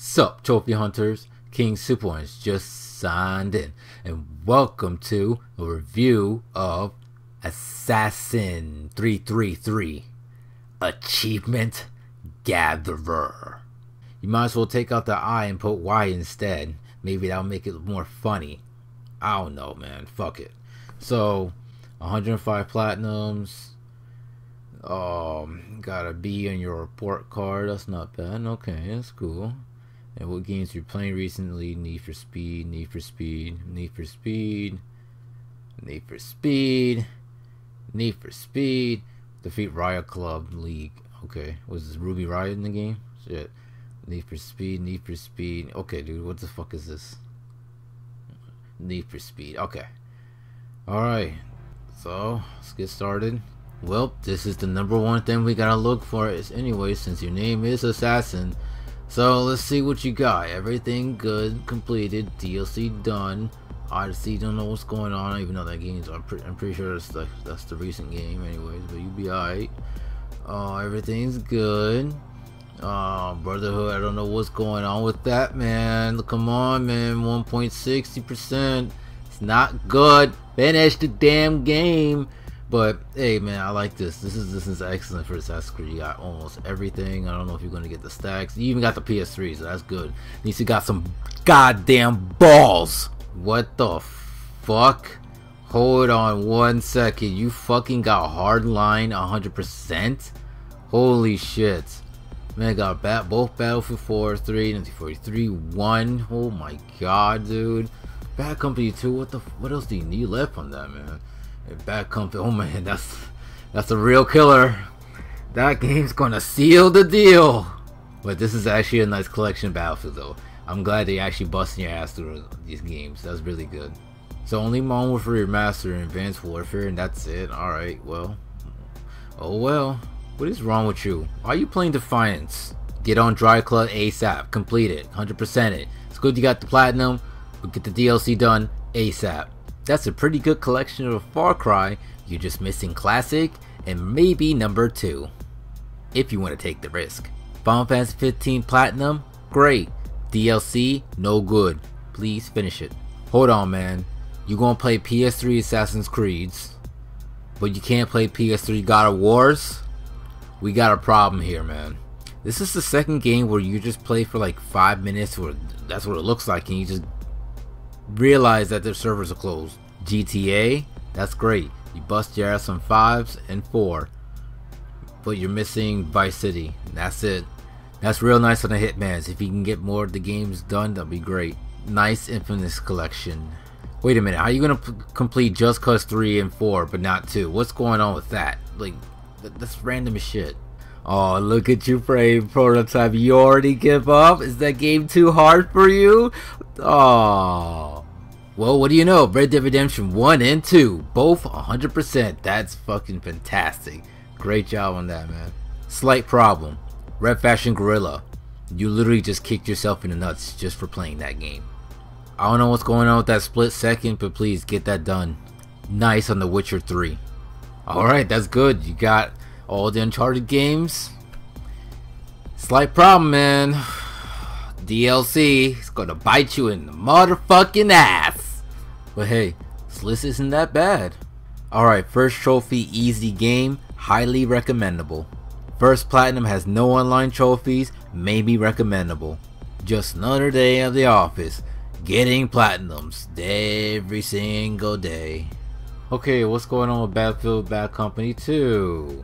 Sup, Trophy Hunters, King Superone just signed in, and welcome to a review of Assassin 333 Achievement Gatherer. You might as well take out the I and put Y instead. Maybe that'll make it more funny. I don't know, man. Fuck it. So, 105 platinums. Got a B on your report card. That's not bad. Okay, that's cool. And what games you're playing recently? Need for Speed, Need for Speed, Need for Speed, Need for Speed, Need for Speed, Defeat Riot Club League. Okay, was this Ruby Riot in the game? Shit. Need for Speed, Need for Speed. Okay, dude, what the fuck is this? Need for Speed. Okay. Alright, so let's get started. Well, this is the number one thing we gotta look for is anyway, since your name is Assassin. So let's see what you got. Everything good, completed, DLC done. Odyssey, don't know what's going on, even though that game's I'm pretty sure that's the recent game anyways, but you'll be alright. Everything's good. Brotherhood, I don't know what's going on with that, man. Come on, man. 1.60%. It's not good. Finish the damn game. But hey, man, I like this. This is excellent for Assassin's Creed. You got almost everything. I don't know if you're gonna get the stacks. You even got the PS3, so that's good. At least you got some goddamn balls. What the fuck? Hold on one second. You fucking got Hardline 100%. Holy shit, man! Got both Battlefield 4, 3, 1943, 1. Oh my god, dude! Bad Company 2. What else do you need left on that, man? Bad Company, oh man, that's a real killer. That game's gonna seal the deal. But this is actually a nice collection of Battlefield though. I'm glad they actually busting your ass through these games. That's really good. So only Modern Warfare Remastered and Advanced Warfare, and that's it. Alright, well. Oh well. What is wrong with you? Why are you playing Defiance? Get on Dry Club ASAP. Complete it. 100% it. It's good you got the platinum, but get the DLC done ASAP. That's a pretty good collection of Far Cry. You're just missing Classic and maybe number 2. If you want to take the risk. Final Fantasy 15 Platinum? Great. DLC? No good. Please finish it. Hold on, man. You're going to play PS3 Assassin's Creeds, but you can't play PS3 God of Wars? We got a problem here, man. This is the second game where you just play for like 5 minutes, or that's what it looks like, and you just realize that their servers are closed. GTA, that's great. You bust your ass on 5s and 4, but you're missing Vice City. That's it. That's real nice on the Hitmans. If you can get more of the games done, that'll be great. Nice Infamous collection. Wait a minute, how are you gonna complete Just Cause 3 and 4 but not 2? What's going on with that? Like, that's random as shit. Oh, look at you, brave Prototype. You already give up? Is that game too hard for you? Oh. Well, what do you know? Red Dead Redemption 1 and 2. Both 100%. That's fucking fantastic. Great job on that, man. Slight problem. Red Faction Guerrilla. You literally just kicked yourself in the nuts just for playing that game. I don't know what's going on with that split second, but please get that done. Nice on The Witcher 3. Alright, that's good. You got all the Uncharted games. Slight problem, man. DLC is gonna bite you in the motherfucking ass. But hey, this list isn't that bad. Alright, first trophy, easy game, highly recommendable. First platinum has no online trophies, maybe recommendable. Just another day of the office, getting platinums every single day. Okay, what's going on with Battlefield Bad Company 2?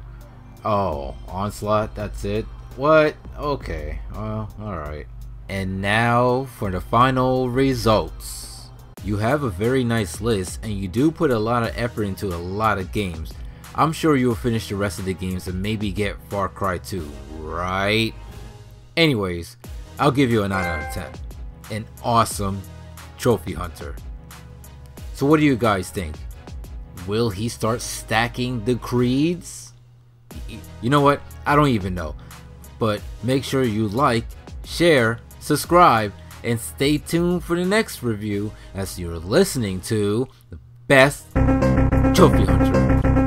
Oh, Onslaught, that's it? What? Okay, well, alright. And now for the final results. You have a very nice list, and you do put a lot of effort into a lot of games. I'm sure you'll finish the rest of the games and maybe get Far Cry 2, right? Anyways, I'll give you a 9 out of 10. An awesome Trophy Hunter. So what do you guys think? Will he start stacking the creeds? You know what? I don't even know. But make sure you like, share, subscribe, and stay tuned for the next review as you're listening to the best Trophy Hunter.